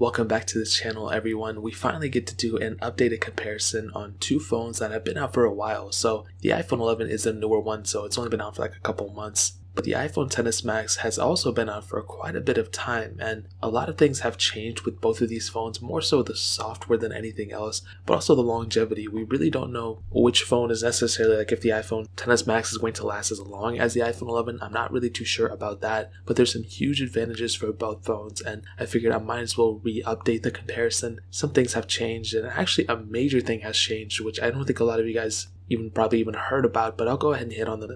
Welcome back to the channel, everyone. We finally get to do an updated comparison on two phones that have been out for a while. So the iPhone 11 is a newer one, so it's only been out for like a couple months. But the iPhone XS Max has also been out for quite a bit of time, and a lot of things have changed with both of these phones, more so the software than anything else, but also the longevity. We really don't know which phone is necessarily, like if the iPhone XS Max is going to last as long as the iPhone 11, I'm not really too sure about that, but there's some huge advantages for both phones, and I figured I might as well re-update the comparison. Some things have changed, and actually a major thing has changed, which I don't think a lot of you guys probably even heard about, but I'll go ahead and hit on them,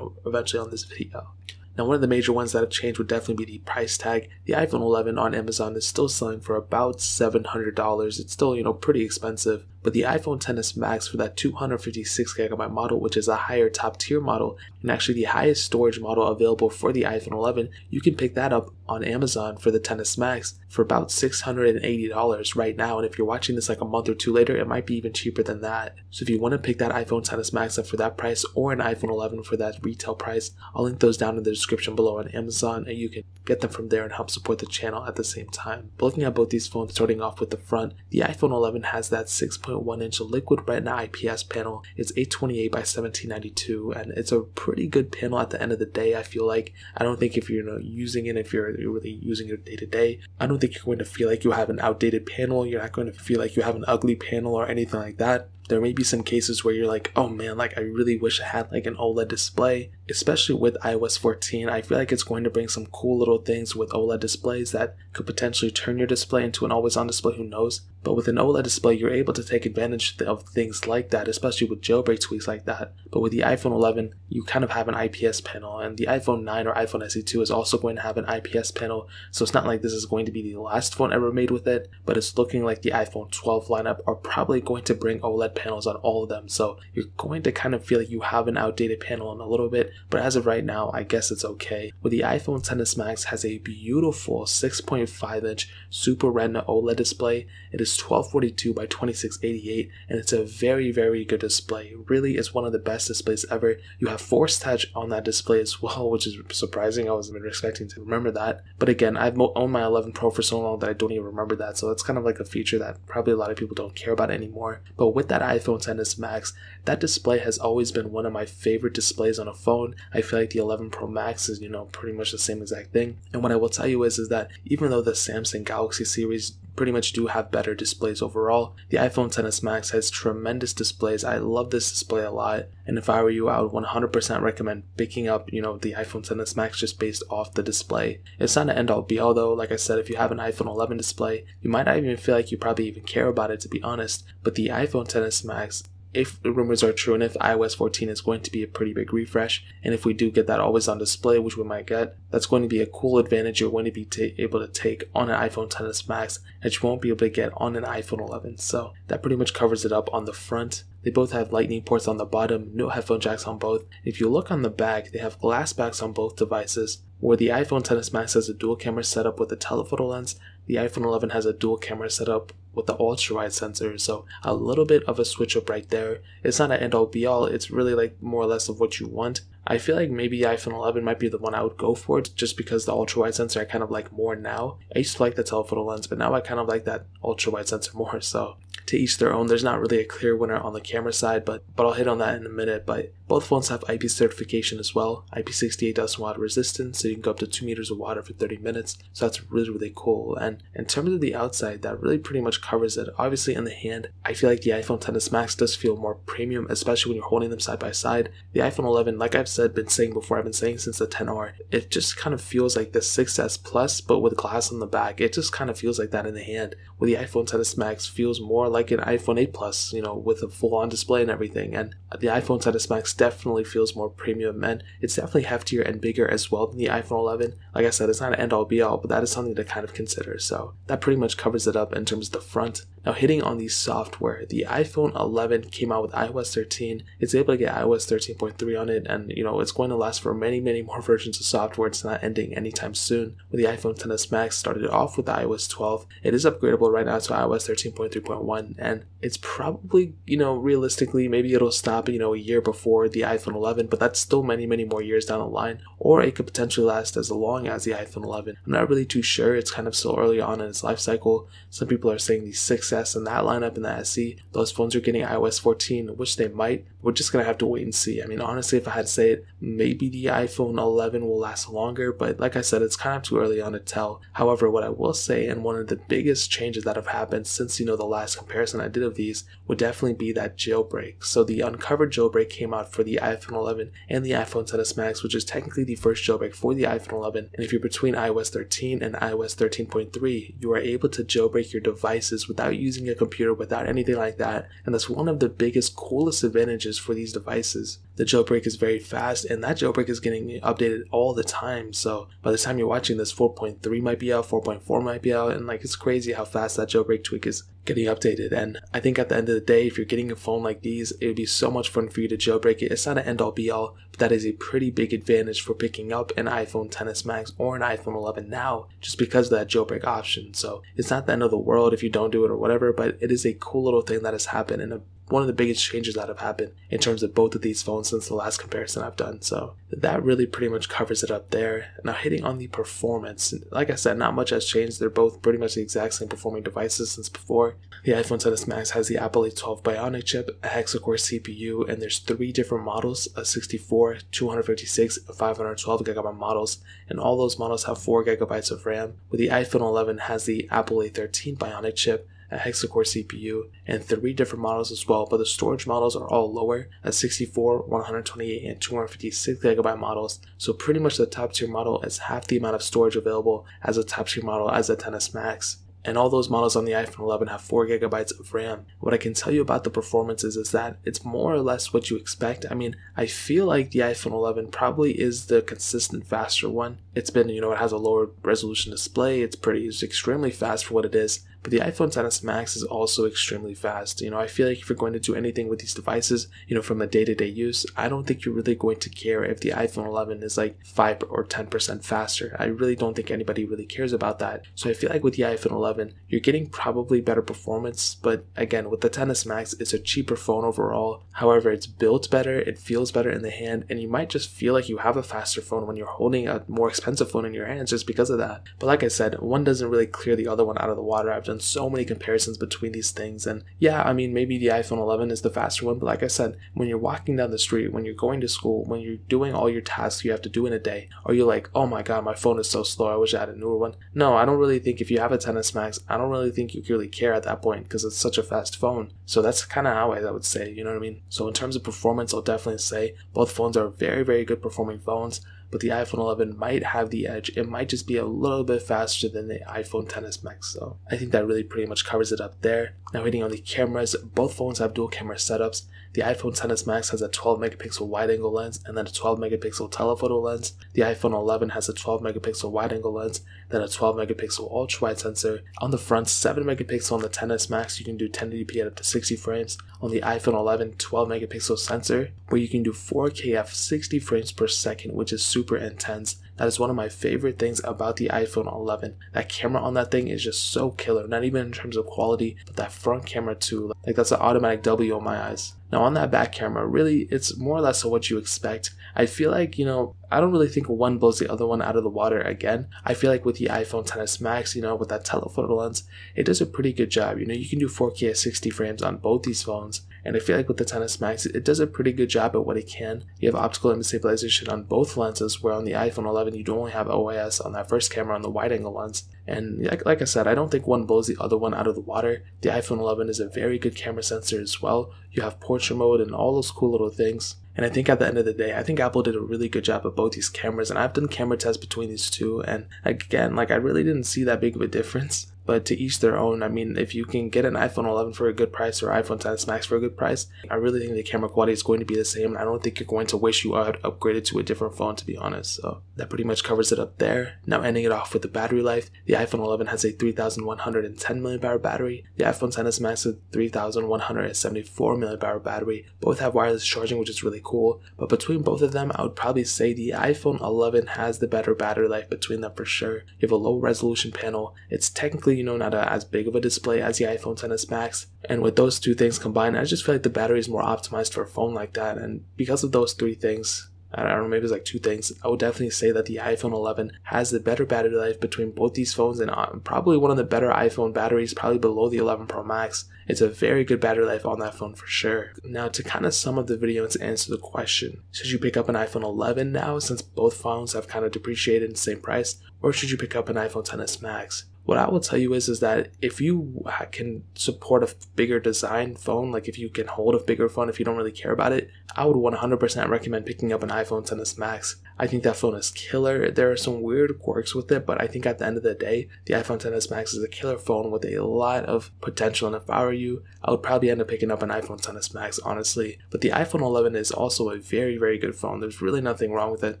eventually on this video. Now, one of the major ones that have changed would definitely be the price tag. The iPhone 11 on Amazon is still selling for about $700. It's still, pretty expensive. But the iPhone XS Max for that 256GB model, which is a higher top tier model, and actually the highest storage model available for the iPhone 11, you can pick that up on Amazon for the XS Max for about $680 right now. And if you're watching this like a month or two later, it might be even cheaper than that. So if you want to pick that iPhone XS Max up for that price or an iPhone 11 for that retail price, I'll link those down in the description below on Amazon, and you can get them from there and help support the channel at the same time. But looking at both these phones, starting off with the front, the iPhone 11 has that 6.1-inch liquid retina IPS panel. It's 828 by 1792, and it's a pretty good panel at the end of the day, I feel like. I don't think if you're using it, if you're really using it day to day, I don't think you're going to feel like you have an outdated panel. You're not going to feel like you have an ugly panel or anything like that. There may be some cases where you're like, oh man, like I really wish I had like an OLED display, especially with iOS 14. I feel like it's going to bring some cool little things with OLED displays that could potentially turn your display into an always on display, who knows. But with an OLED display, you're able to take advantage of things like that, especially with jailbreak tweaks like that. But with the iPhone 11, you kind of have an IPS panel, and the iPhone 9 or iPhone SE 2 is also going to have an IPS panel. So it's not like this is going to be the last phone ever made with it, but it's looking like the iPhone 12 lineup are probably going to bring OLED panels on all of them. So you're going to kind of feel like you have an outdated panel in a little bit, but as of right now, I guess it's okay. But the iPhone XS Max has a beautiful 6.5-inch Super Retina OLED display. It is 1242 by 2688, and it's a very, very good display. It really is one of the best displays ever. You have Force Touch on that display as well, which is surprising. I wasn't expecting to remember that. But again, I've owned my 11 Pro for so long that I don't even remember that, so that's kind of like a feature that probably a lot of people don't care about anymore. But with that iPhone XS Max, that display has always been one of my favorite displays on a phone. I feel like the 11 Pro Max is, pretty much the same exact thing. And what I will tell you is that even though the Samsung Galaxy series pretty much do have better displays overall, the iPhone XS Max has tremendous displays. I love this display a lot, and if I were you, I would 100% recommend picking up, the iPhone XS Max just based off the display. It's not an end-all be-all though. Like I said, if you have an iPhone 11 display, you might not even feel like you probably even care about it, to be honest. But the iPhone XS Max, if the rumors are true and if iOS 14 is going to be a pretty big refresh, and if we do get that always on display, which we might get, that's going to be a cool advantage you're going to be able to take on an iPhone XS Max that you won't be able to get on an iPhone 11. So that pretty much covers it up on the front. They both have lightning ports on the bottom, no headphone jacks on both. If you look on the back, they have glass backs on both devices, where the iPhone XS Max has a dual camera setup with a telephoto lens. The iPhone 11 has a dual camera setup with the ultra-wide sensor, so a little bit of a switch up right there. It's not an end-all be-all, it's really like more or less of what you want. I feel like maybe iPhone 11 might be the one I would go for, just because the ultra-wide sensor I kind of like more now. I used to like the telephoto lens, but now I kind of like that ultra-wide sensor more, so to each their own. There's not really a clear winner on the camera side, but I'll hit on that in a minute. But both phones have IP certification as well. IP68 does water resistance, so you can go up to 2 meters of water for 30 minutes. So that's really, really cool. And in terms of the outside, that really pretty much covers it. Obviously, in the hand, I feel like the iPhone XS Max does feel more premium, especially when you're holding them side by side. The iPhone 11, like I've been saying since the 10R, it just kind of feels like the 6S Plus, but with glass on the back. It just kind of feels like that in the hand. With the iPhone XS Max, feels more like an iPhone 8 Plus, with a full-on display and everything. And the iPhone XS Max definitely feels more premium, and it's definitely heftier and bigger as well than the iPhone 11. Like I said, it's not an end-all be-all, but that is something to kind of consider. So that pretty much covers it up in terms of the front. Now hitting on the software, the iPhone 11 came out with iOS 13. It's able to get iOS 13.3 on it, and you know it's going to last for many more versions of software. It's not ending anytime soon. With the iPhone XS Max, started off with the iOS 12. It is upgradable right now to iOS 13.3.1, and it's probably, you know, realistically, maybe it'll stop, you know, a year before the iPhone 11, but that's still many more years down the line, or it could potentially last as long as the iPhone 11. I'm not really too sure. It's kind of still early on in its life cycle. Some people are saying the 6S and that lineup and the SE, those phones are getting iOS 14, which they might. We're just gonna have to wait and see. I mean, honestly, if I had to say it, maybe the iPhone 11 will last longer, but like I said, it's kind of too early on to tell. However, what I will say, and one of the biggest changes that have happened since, you know, the last comparison I did of these, would definitely be that jailbreak. So the uncovered jailbreak came out for the iPhone 11 and the iPhone XS Max, which is technically the first jailbreak for the iPhone 11. And if you're between iOS 13 and iOS 13.3, you are able to jailbreak your devices without using a computer, without anything like that. And that's one of the biggest, coolest advantages for these devices. The jailbreak is very fast, and that jailbreak is getting updated all the time. So by the time you're watching this, 4.3 might be out, 4.4 might be out, and like, it's crazy how fast that jailbreak tweak is getting updated. And I think at the end of the day, if you're getting a phone like these, it would be so much fun for you to jailbreak it. It's not an end-all be-all, but that is a pretty big advantage for picking up an iPhone XS Max or an iPhone 11 now, just because of that jailbreak option. So it's not the end of the world if you don't do it or whatever, but it is a cool little thing that has happened, and one of the biggest changes that have happened in terms of both of these phones since the last comparison I've done. So that really pretty much covers it up there. Now hitting on the performance, like I said, not much has changed. They're both pretty much the exact same performing devices since before. The iPhone XS Max has the Apple A12 bionic chip, a hexa-core CPU, and there's three different models, a 64, 256, and 512GB models, and all those models have 4GB of RAM. With the iPhone 11 has the Apple A13 bionic chip, a hexa-core CPU, and three different models as well, but the storage models are all lower at 64, 128, and 256GB models. So pretty much the top tier model is half the amount of storage available as a top tier model as a XS Max. And all those models on the iPhone 11 have 4GB of RAM. What I can tell you about the performance is that it's more or less what you expect. I mean, I feel like the iPhone 11 probably is the consistent faster one. It's been, you know, it has a lower resolution display. It's extremely fast for what it is. But the iPhone XS Max is also extremely fast. You know, I feel like if you're going to do anything with these devices, you know, from a day-to-day use, I don't think you're really going to care if the iPhone 11 is like 5 or 10% faster. I really don't think anybody really cares about that. So I feel like with the iPhone 11, you're getting probably better performance. But again, with the XS Max, it's a cheaper phone overall. However, it's built better, it feels better in the hand, and you might just feel like you have a faster phone when you're holding a more expensive phone in your hands just because of that. But like I said, one doesn't really clear the other one out of the water. I've done so many comparisons between these things, and yeah, I mean, maybe the iPhone 11 is the faster one, but like I said, when you're walking down the street, when you're going to school, when you're doing all your tasks you have to do in a day, are you like, oh my god, my phone is so slow, I wish I had a newer one? No, I don't really think if you have a XS Max, I don't really think you really care at that point, because it's such a fast phone. So that's kind of how I would say, you know what I mean? So in terms of performance, I'll definitely say both phones are very good performing phones, but the iPhone 11 might have the edge. It might just be a little bit faster than the iPhone XS Max. So I think that really pretty much covers it up there. Now hitting on the cameras, both phones have dual camera setups. The iPhone XS Max has a 12 megapixel wide angle lens and then a 12 megapixel telephoto lens. The iPhone 11 has a 12 megapixel wide angle lens, then a 12 megapixel ultra wide sensor. On the front, 7 megapixel on the XS Max, you can do 1080p at up to 60 frames. On the iPhone 11, 12 megapixel sensor, where you can do 4K at 60 frames per second, which is super intense. That is one of my favorite things about the iPhone 11. That camera on that thing is just so killer, not even in terms of quality, but that front camera too. Like, that's an automatic W on my eyes. Now on that back camera, really, it's more or less what you expect. I feel like, you know, I don't really think one blows the other one out of the water again. I feel like with the iPhone XS Max, you know, with that telephoto lens, it does a pretty good job. You know, you can do 4K at 60 frames on both these phones. And I feel like with the XS Max, it does a pretty good job at what it can. You have optical image stabilization on both lenses, where on the iPhone 11, you do only have OIS on that first camera on the wide angle lens. And like I said, I don't think one blows the other one out of the water. The iPhone 11 is a very good camera sensor as well. You have portrait mode and all those cool little things. And I think at the end of the day, I think Apple did a really good job of both these cameras. And I've done camera tests between these two. And again, like, I really didn't see that big of a difference. but to each their own. I mean, if you can get an iPhone 11 for a good price or iPhone XS Max for a good price, I really think the camera quality is going to be the same. I don't think you're going to wish you had upgraded to a different phone, to be honest. So that pretty much covers it up there. Now ending it off with the battery life, the iPhone 11 has a 3,110 mAh battery. The iPhone XS Max has a 3,174 mAh battery. Both have wireless charging, which is really cool. But between both of them, I would probably say the iPhone 11 has the better battery life between them for sure. You have a low resolution panel. It's technically, you know, not as big of a display as the iPhone XS Max. And with those two things combined, I just feel like the battery is more optimized for a phone like that. And because of those three things, I don't know, maybe it's like two things, I would definitely say that the iPhone 11 has the better battery life between both these phones, and probably one of the better iPhone batteries, probably below the 11 Pro Max. It's a very good battery life on that phone for sure. Now to kind of sum up the video and to answer the question, should you pick up an iPhone 11 now since both phones have kind of depreciated in the same price, or should you pick up an iPhone XS Max? What I will tell you is that if you can support a bigger design phone, like if you can hold a bigger phone, if you don't really care about it, I would 100% recommend picking up an iPhone XS Max. I think that phone is killer. There are some weird quirks with it, but I think at the end of the day, the iPhone XS Max is a killer phone with a lot of potential. And if I were you, I would probably end up picking up an iPhone XS Max, honestly. But the iPhone 11 is also a very, very good phone. There's really nothing wrong with it.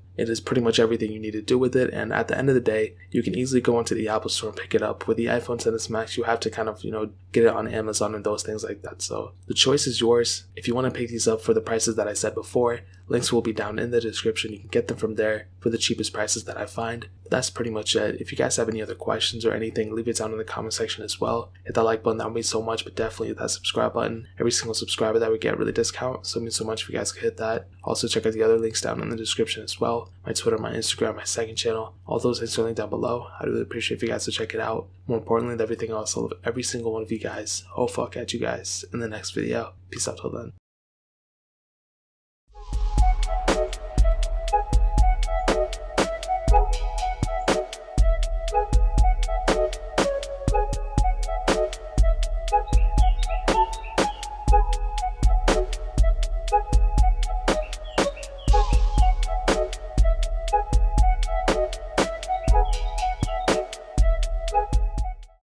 It is pretty much everything you need to do with it. And at the end of the day, you can easily go into the Apple Store and pick it up. With the iPhone XS Max, you have to kind of, you know, get it on Amazon and those things like that. So the choice is yours. If you want to pick these up for the prices that I said before, links will be down in the description. You can get them from there for the cheapest prices that I find. That's pretty much it. If you guys have any other questions or anything, leave it down in the comment section as well. Hit that like button, that means so much, but definitely hit that subscribe button. Every single subscriber that we get really discounts, so it means so much if you guys could hit that. Also check out the other links down in the description as well. My Twitter, my Instagram, my second channel, all those links are linked down below. I'd really appreciate if you guys to check it out. More importantly than everything else, I love every single one of you guys. Oh fuck at you guys in the next video. Peace out till then.